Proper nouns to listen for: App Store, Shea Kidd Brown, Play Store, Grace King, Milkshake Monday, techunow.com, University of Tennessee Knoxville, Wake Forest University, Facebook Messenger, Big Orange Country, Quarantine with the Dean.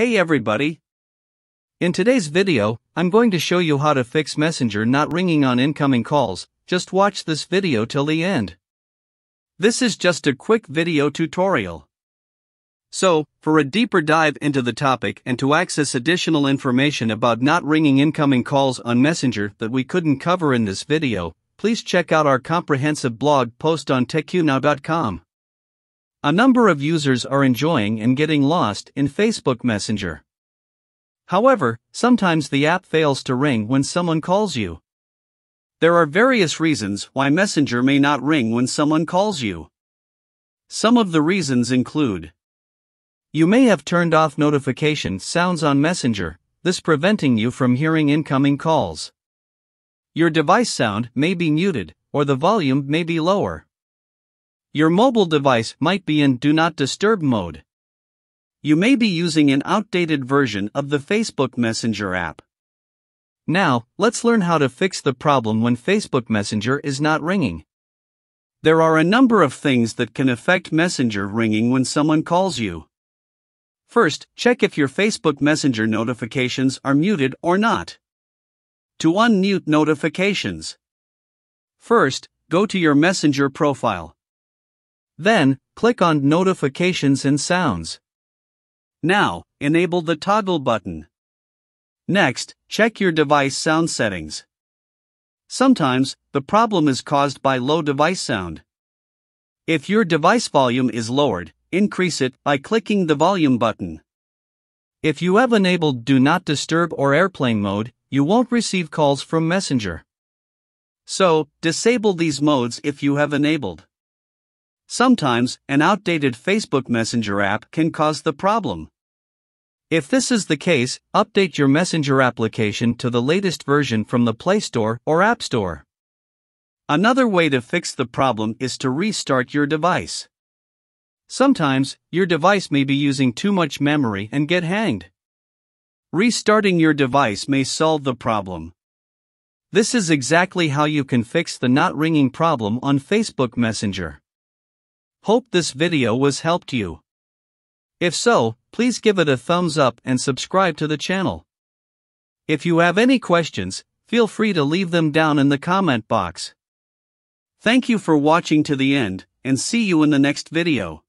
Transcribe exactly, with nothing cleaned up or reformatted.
Hey everybody! In today's video, I'm going to show you how to fix Messenger not ringing on incoming calls. Just watch this video till the end. This is just a quick video tutorial. So, for a deeper dive into the topic and to access additional information about not ringing incoming calls on Messenger that we couldn't cover in this video, please check out our comprehensive blog post on techunow dot com. A number of users are enjoying and getting lost in Facebook Messenger. However, sometimes the app fails to ring when someone calls you. There are various reasons why Messenger may not ring when someone calls you. Some of the reasons include: you may have turned off notification sounds on Messenger, this preventing you from hearing incoming calls. Your device sound may be muted, or the volume may be lower. Your mobile device might be in Do Not Disturb mode. You may be using an outdated version of the Facebook Messenger app. Now, let's learn how to fix the problem when Facebook Messenger is not ringing. There are a number of things that can affect Messenger ringing when someone calls you. First, check if your Facebook Messenger notifications are muted or not. To unmute notifications, first, go to your Messenger profile. Then, click on Notifications and Sounds. Now, enable the toggle button. Next, check your device sound settings. Sometimes, the problem is caused by low device sound. If your device volume is lowered, increase it by clicking the volume button. If you have enabled Do Not Disturb or Airplane mode, you won't receive calls from Messenger. So, disable these modes if you have enabled. Sometimes, an outdated Facebook Messenger app can cause the problem. If this is the case, update your Messenger application to the latest version from the Play Store or App Store. Another way to fix the problem is to restart your device. Sometimes, your device may be using too much memory and get hanged. Restarting your device may solve the problem. This is exactly how you can fix the not ringing problem on Facebook Messenger. Hope this video was helped you. If so, please give it a thumbs up and subscribe to the channel. If you have any questions, feel free to leave them down in the comment box. Thank you for watching to the end, and see you in the next video.